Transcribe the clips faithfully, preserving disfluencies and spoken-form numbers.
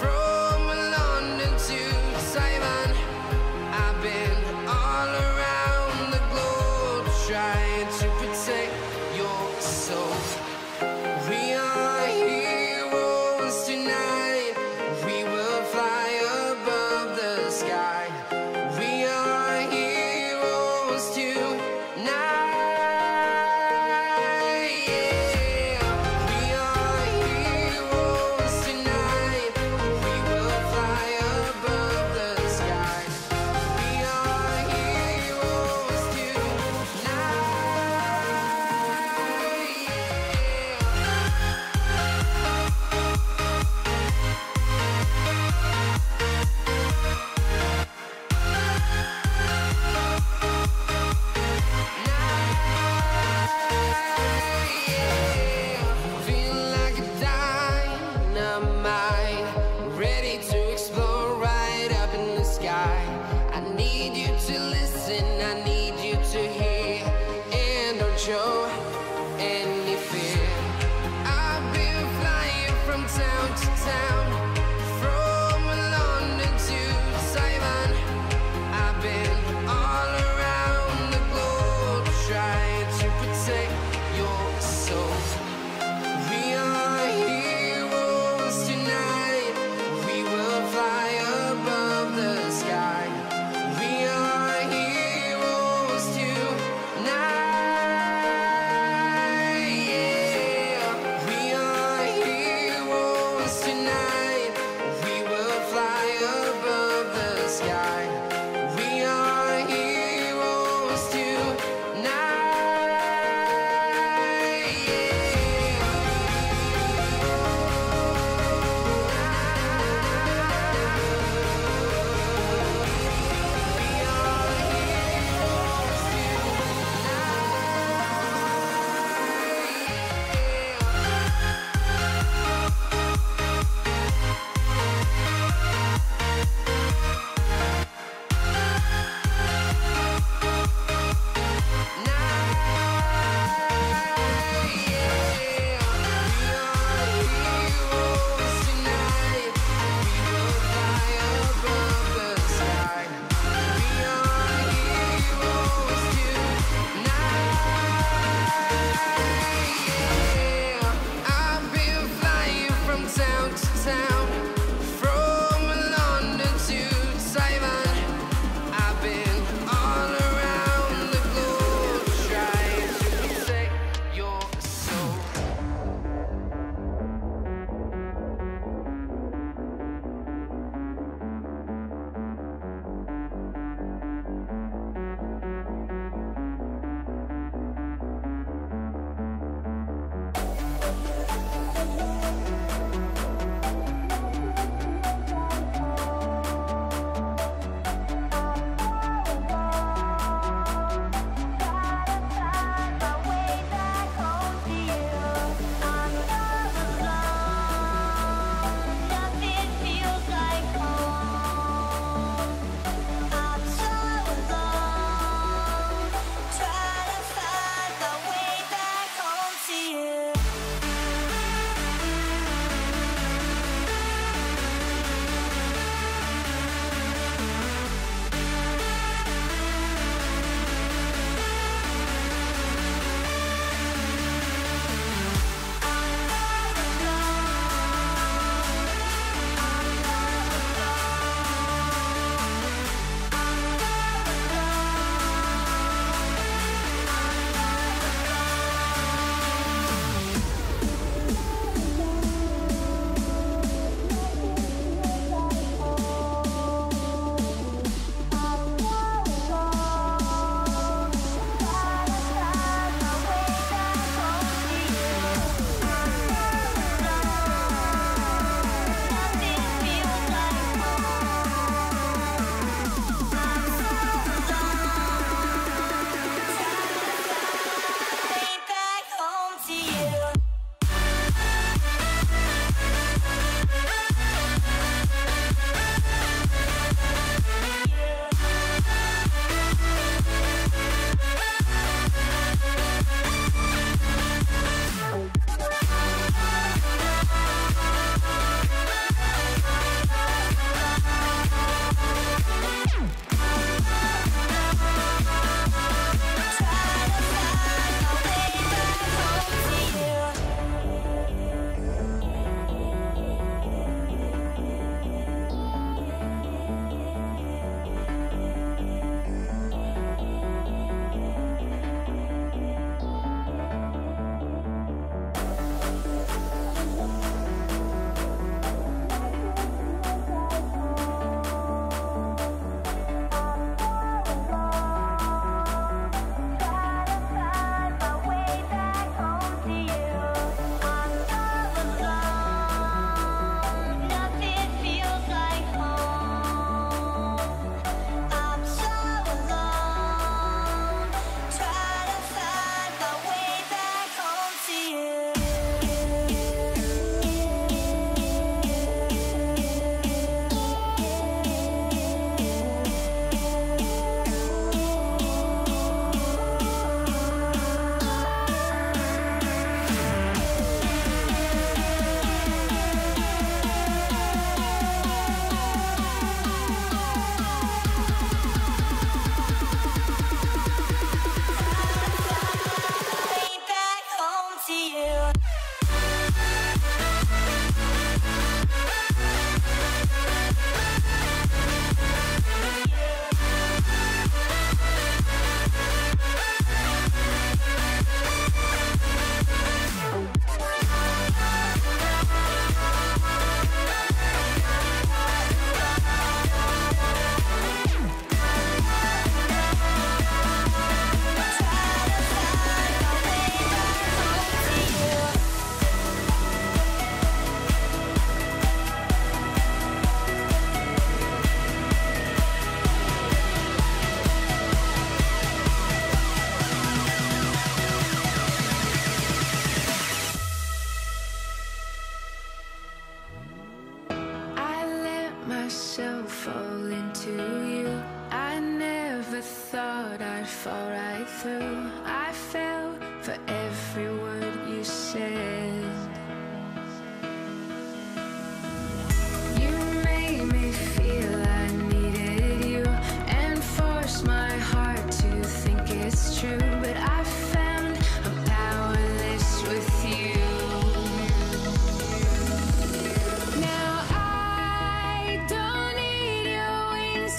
from London to Taiwan. I've been all around the globe, trying to protect your soul. We are heroes tonight. Tonight, yeah, we are heroes tonight.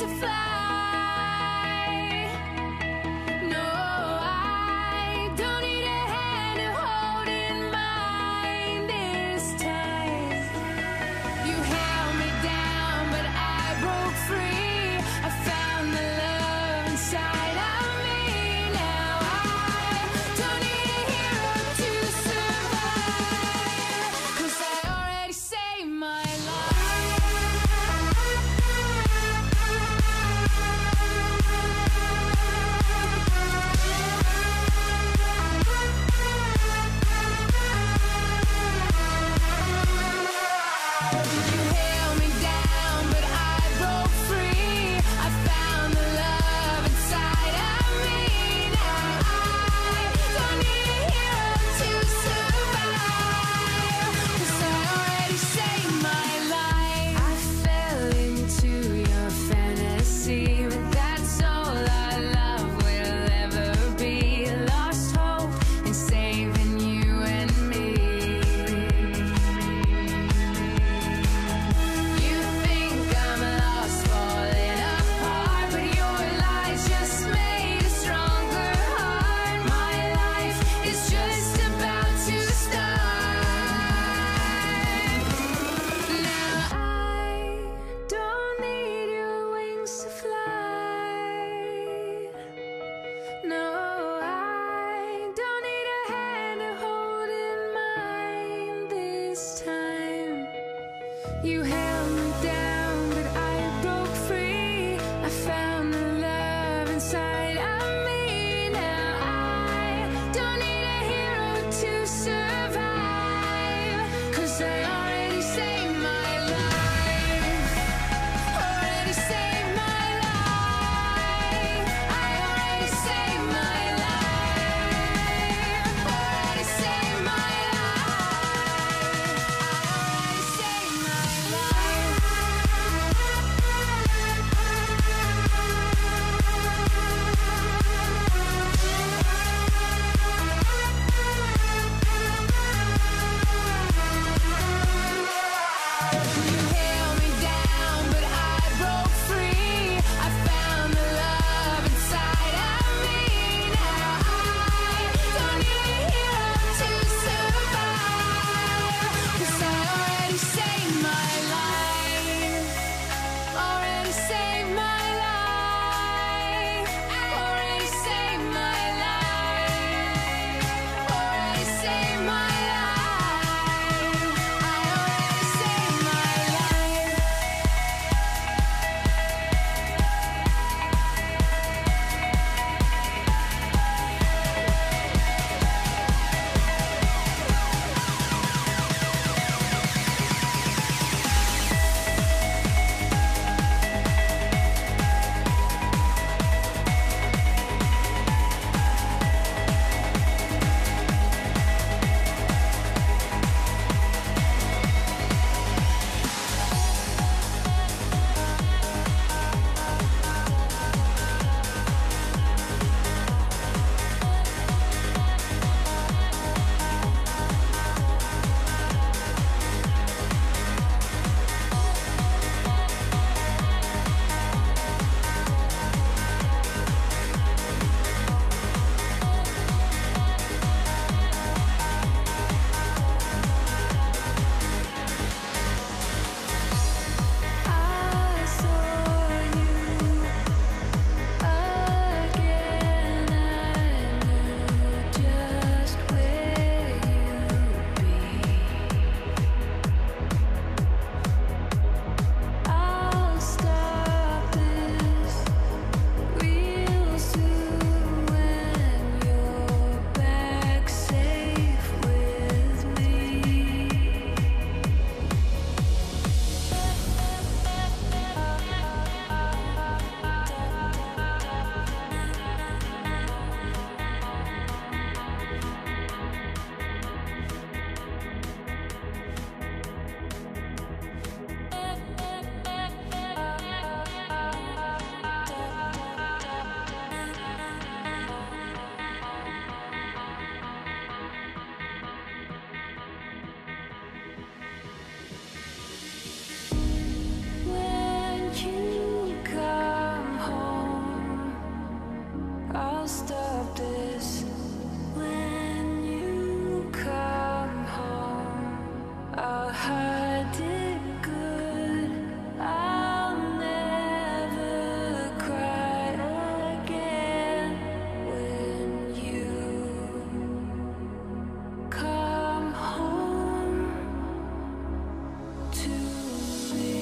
to fly. No, I don't need a hand to hold in mine this time. You held me down, but I broke free. I found the love inside of me. Now I don't need a hero to survive, 'cause I already saved my life. You held me down, but I broke free. I found the love inside of me. Now I don't need a hero to survive, 'cause I already saved my life. Already saved my life. I already saved my life. Already saved my life. I already saved my life. Life. stop this. When you come home, I'll hide it good. I'll never cry again. When you come home to me.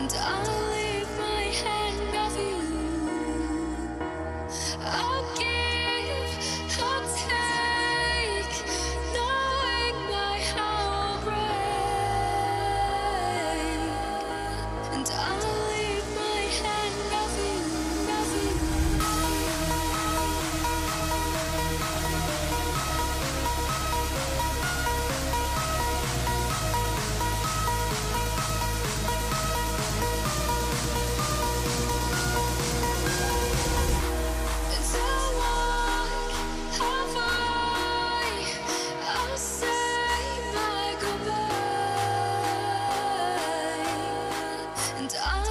and I'll leave my hand off you. I'll give, I'll take, knowing my heart will break, and I'll leave my hand off you, off you. And I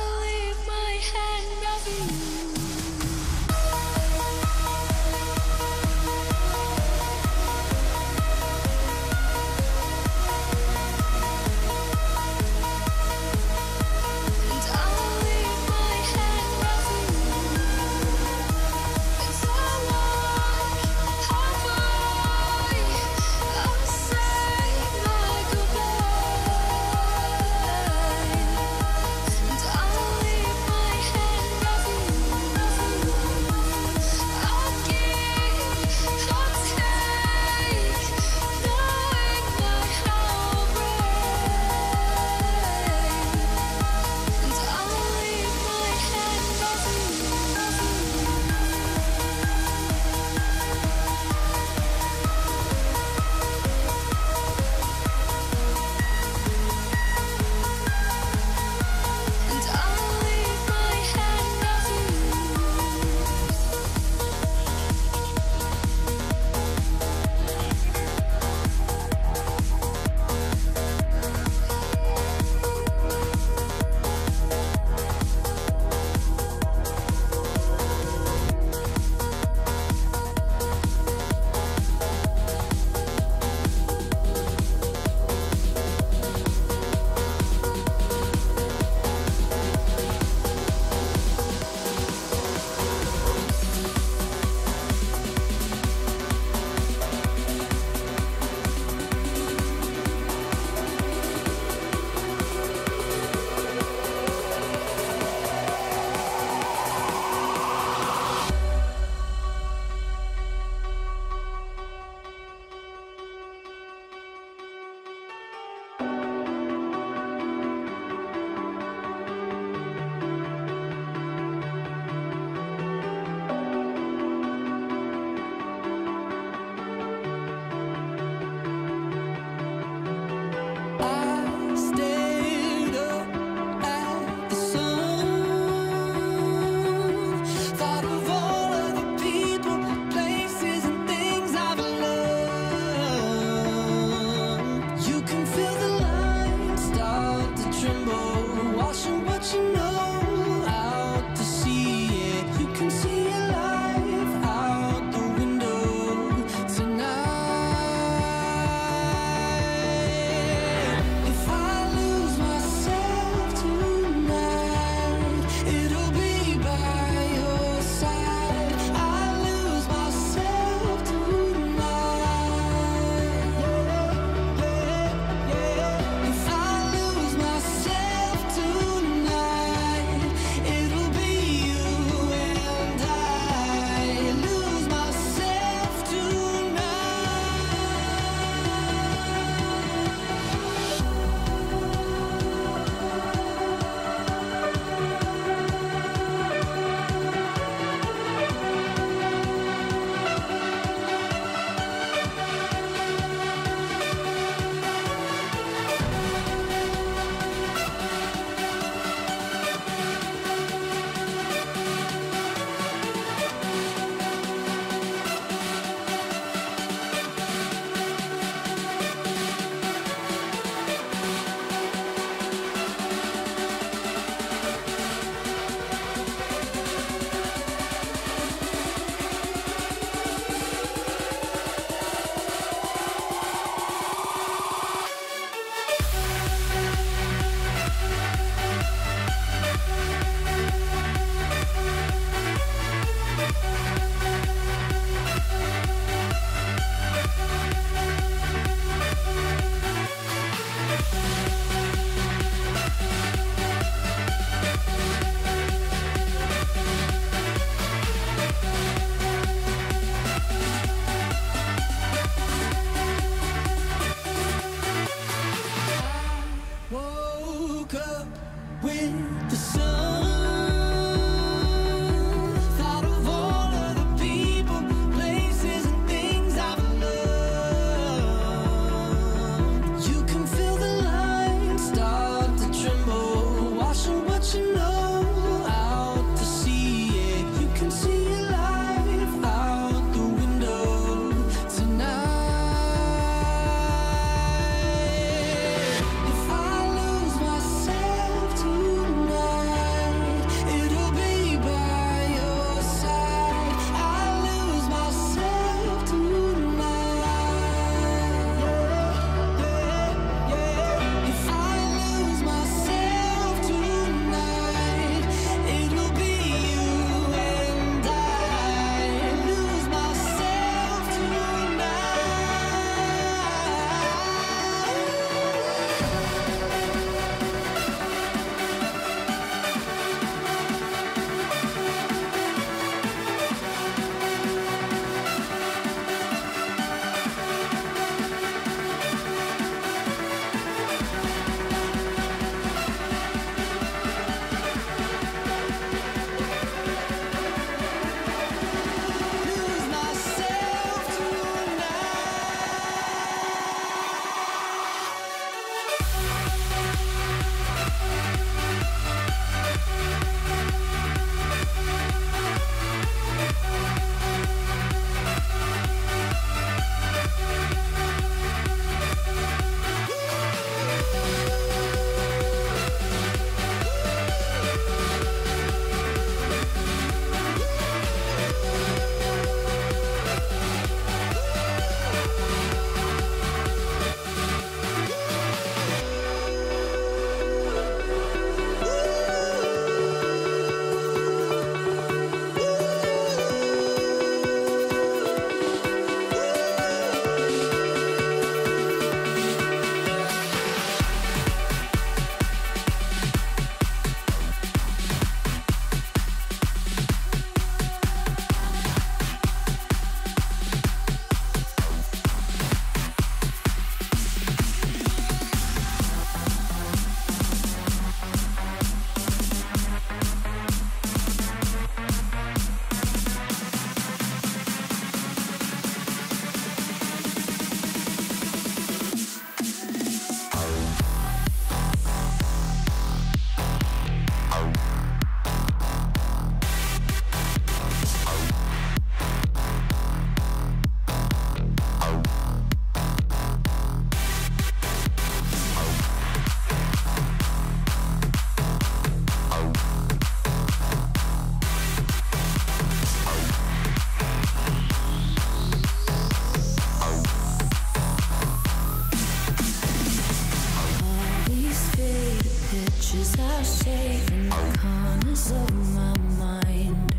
shaving the corners of my mind.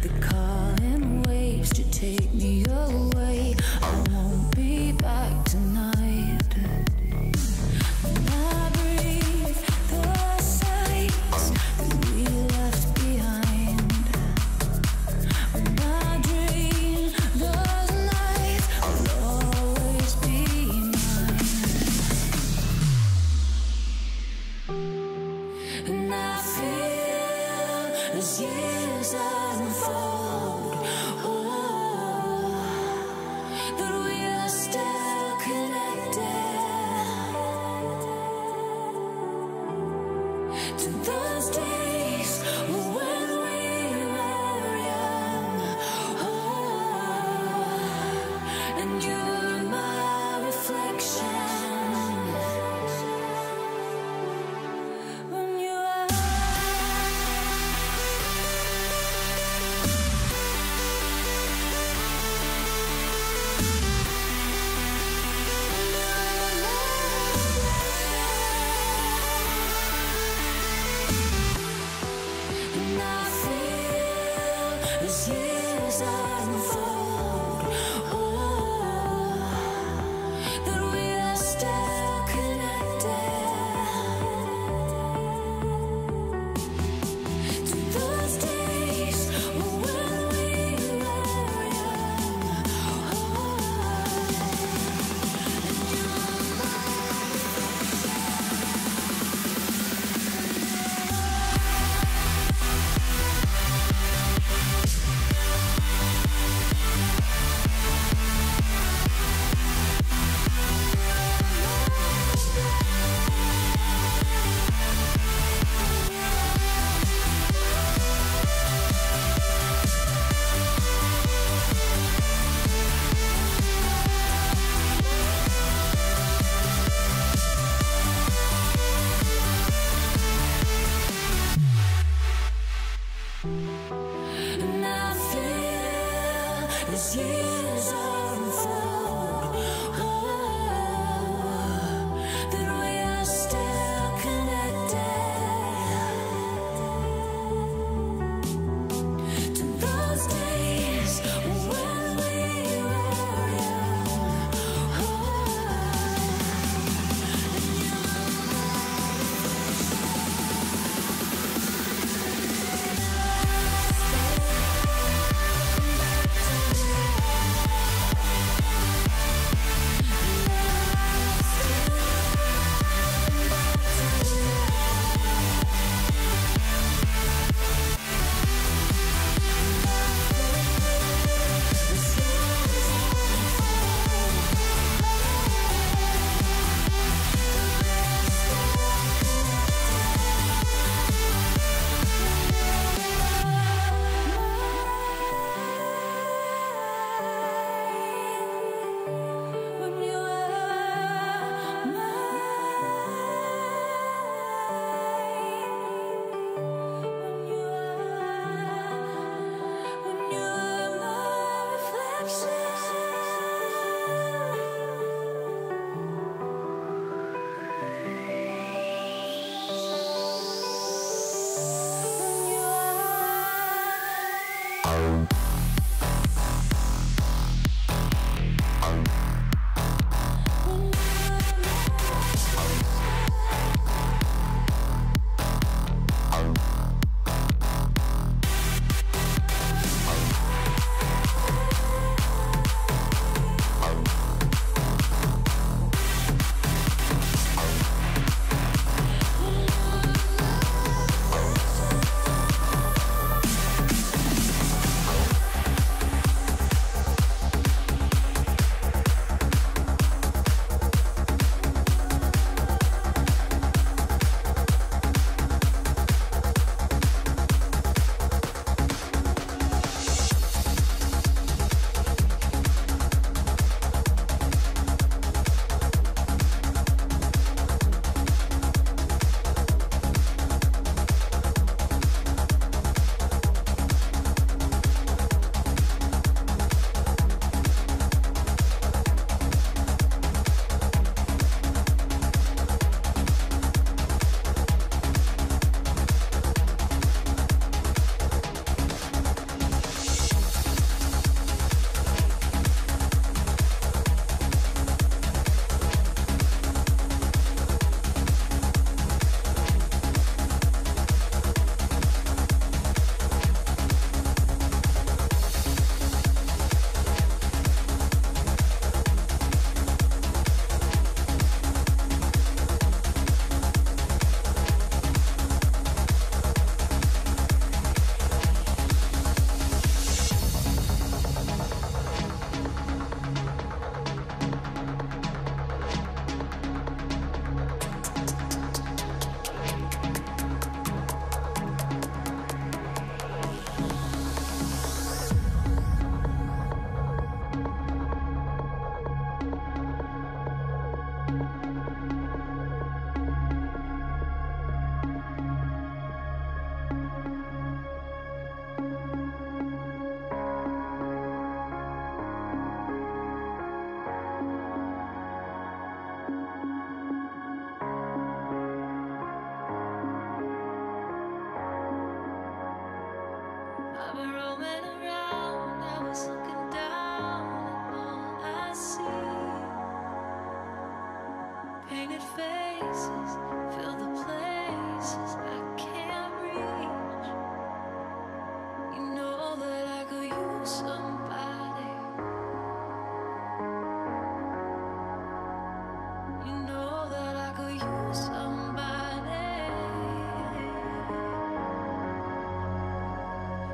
They're calling waves to take me away. I won't be back tonight. When I breathe the sights that we left behind. When I dream those nights, I'll always be mine. And I feel as years unfold, oh, that we are still connected to those days when we were young, oh, and you were my reflection when you are. And I feel as years unfold, oh, that we are still connected to those days when we were young, oh, and you're my reflection. And I feel as years unfold, oh, that we are still connected to those days when we were young, oh, and you're my reflection. Yeah.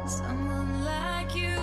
Someone like you.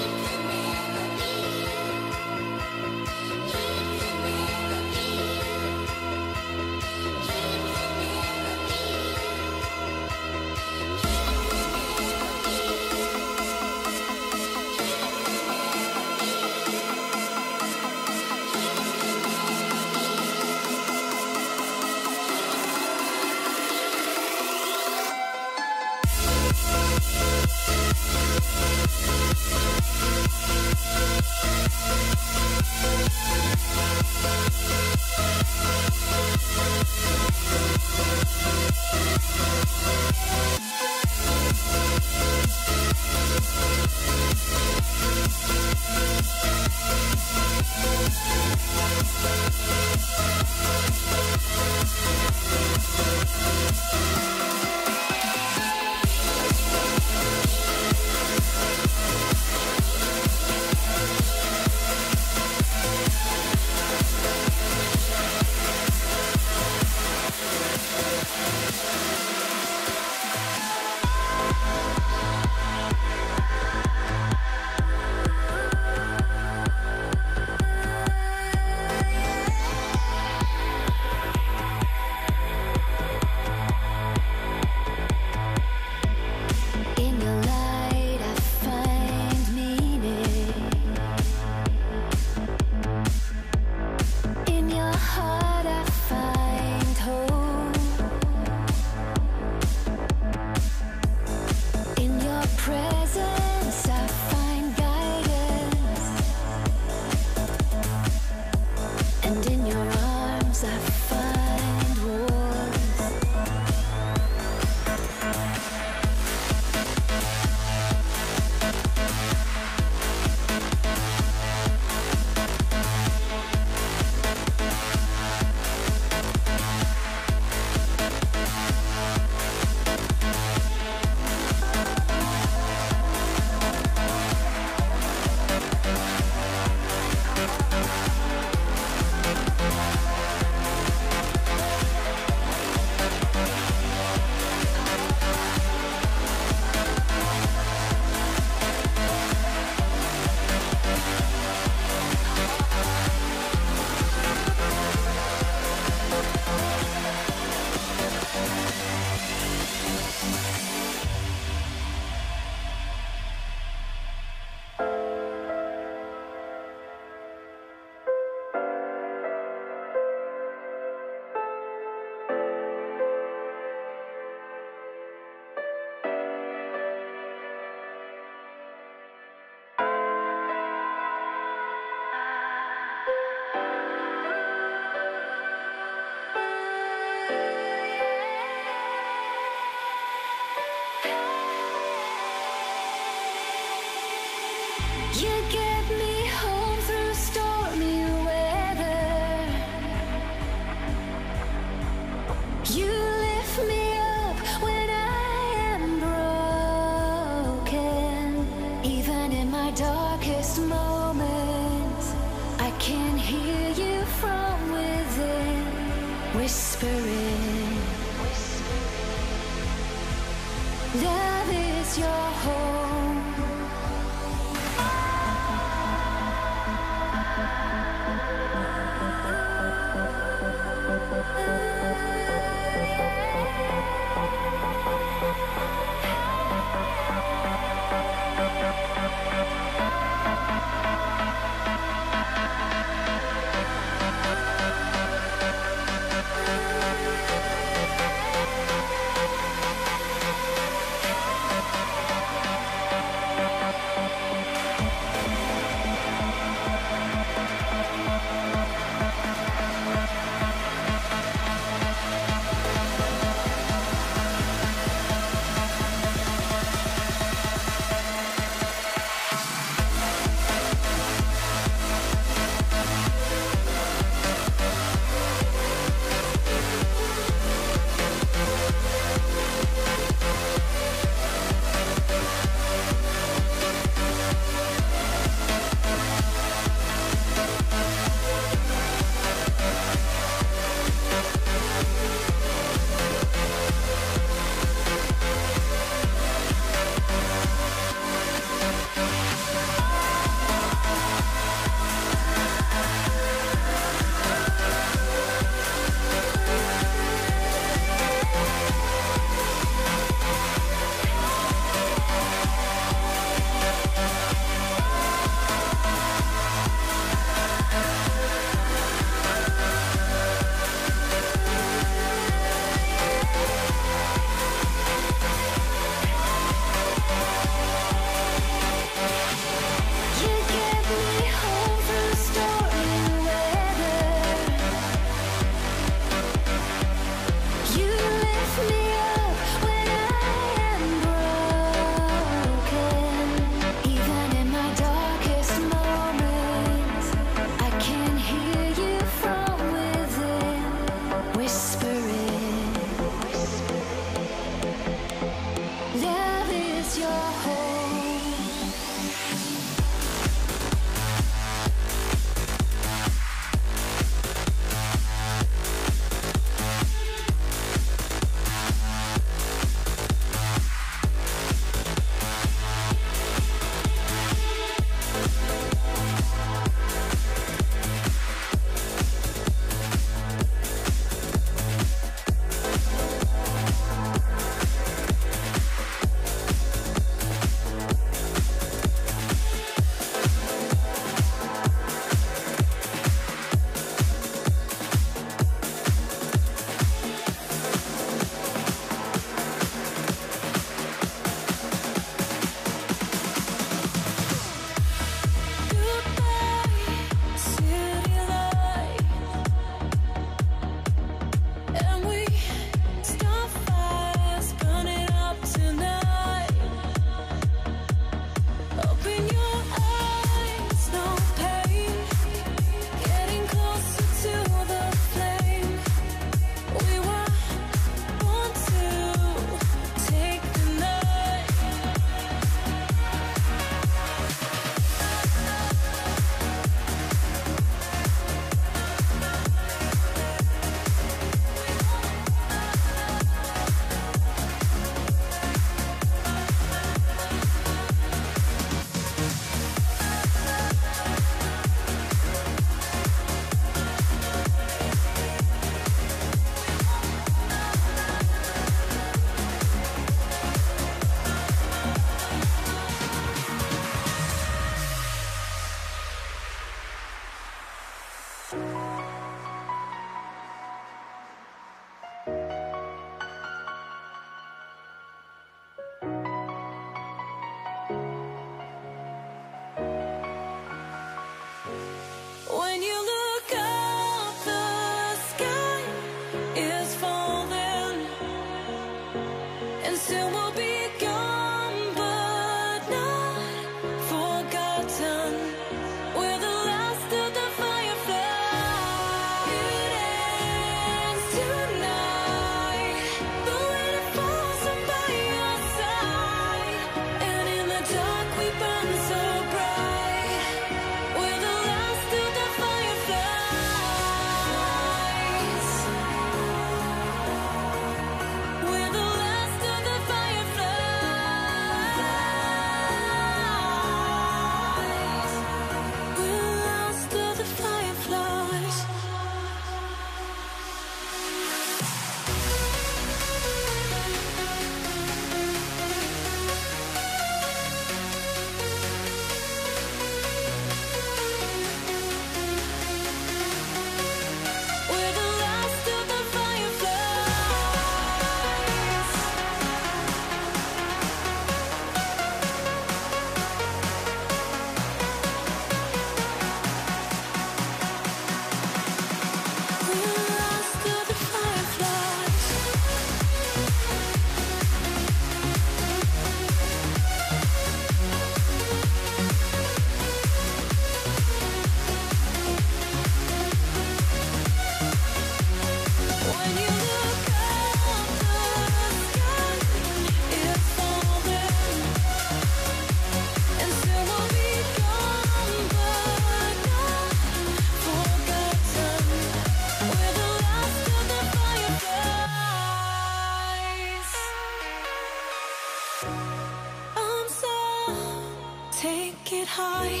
high.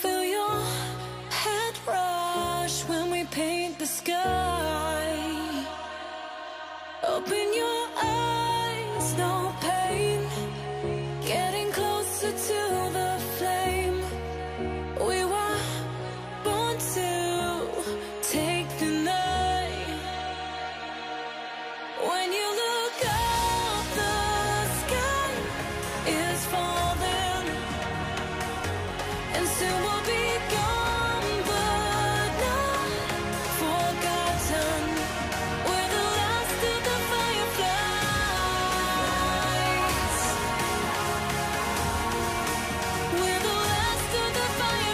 Feel your head rush when we paint the sky. Open your eyes, no pain. Getting closer to the flame. We were born to take the night. When you look up, the sky is falling, and soon we'll be gone. Believe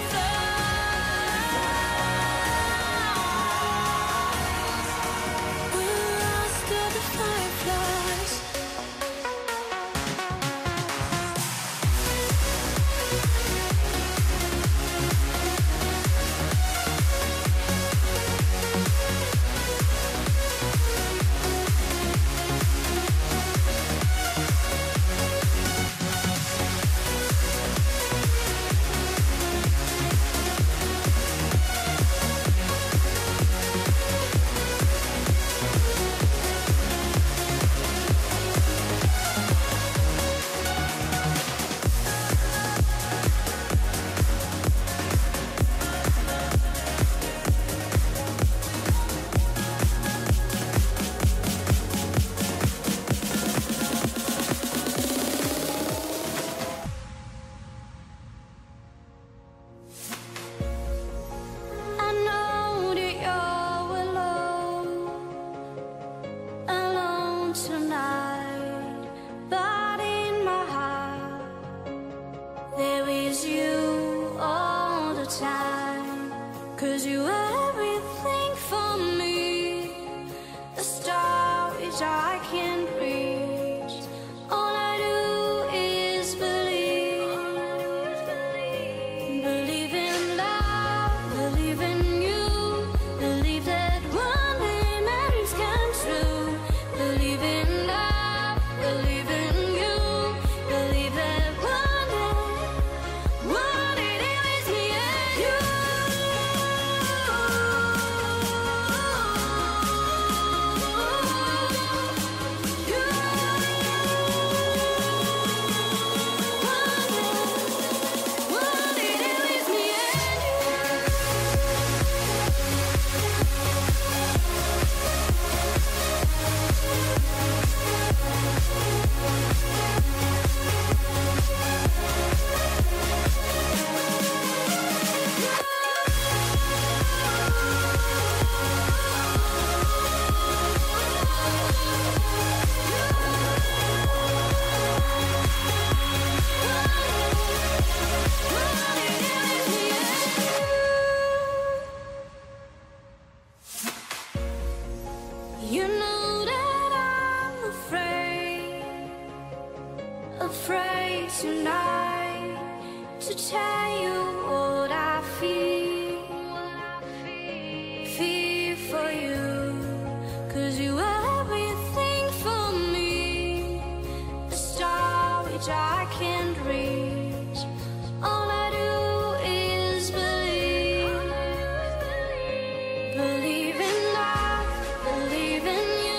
in love, believe in you.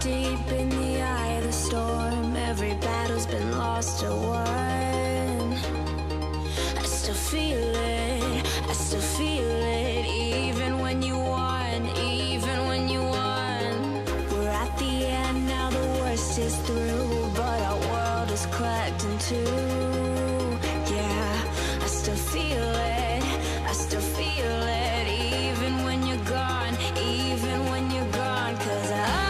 deep in the eye of the storm. Every battle's been lost or won. I still feel it, I still feel it. Even when you won, even when you won. We're at the end now, the worst is through, but our world is cracked in two. Yeah, I still feel it, I still feel it. Even when you're gone, even when you're gone. 'Cause I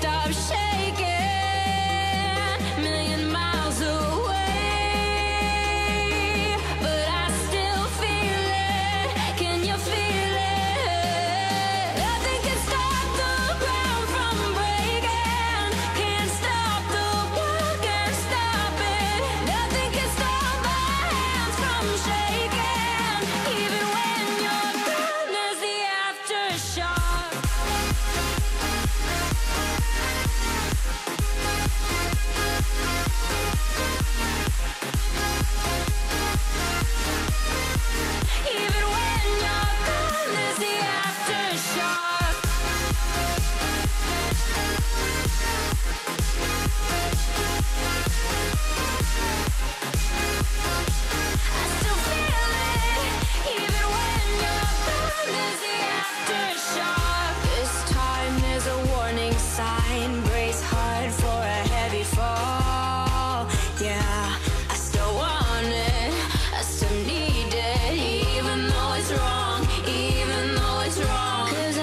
stop shaking, a million miles away, but I still feel it. Can you feel it? Nothing can stop the ground from breaking. Can't stop the world, can't stop it. Nothing can stop my hands from shaking. Even when you're gone, there's the aftershock. Brace hard for a heavy fall. Yeah, I still want it, I still need it. Even though it's wrong, even though it's wrong. 'Cause I,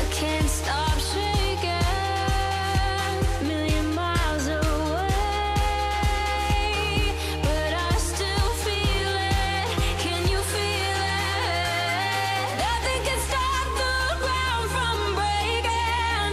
I can't stop shaking, a million miles away, but I still feel it. Can you feel it? Nothing can stop the ground from breaking.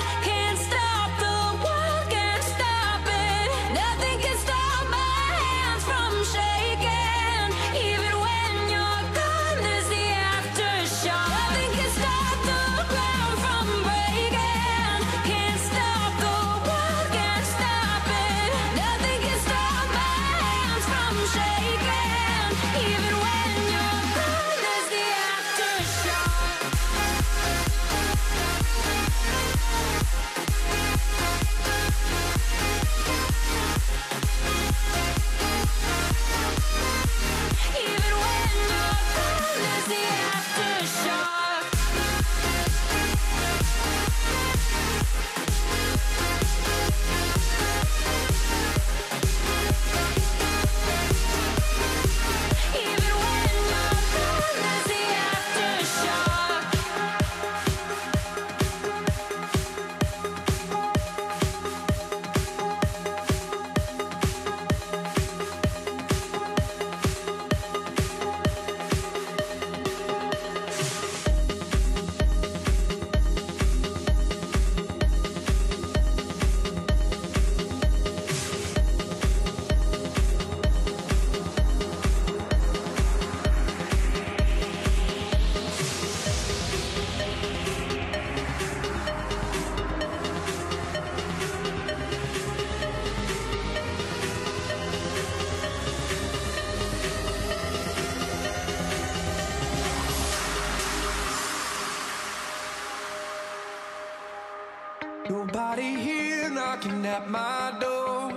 Nobody here knocking at my door.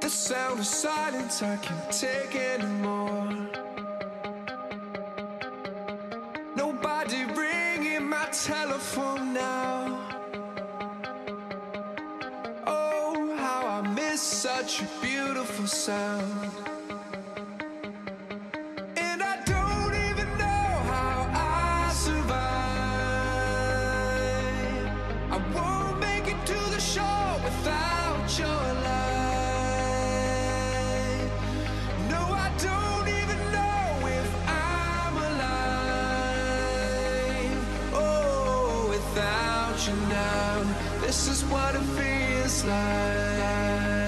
The sound of silence I can't take anymore. Nobody ringing my telephone now. Oh, how I miss such a beautiful sound. And I don't even know how I survived. Now, this is what it feels like.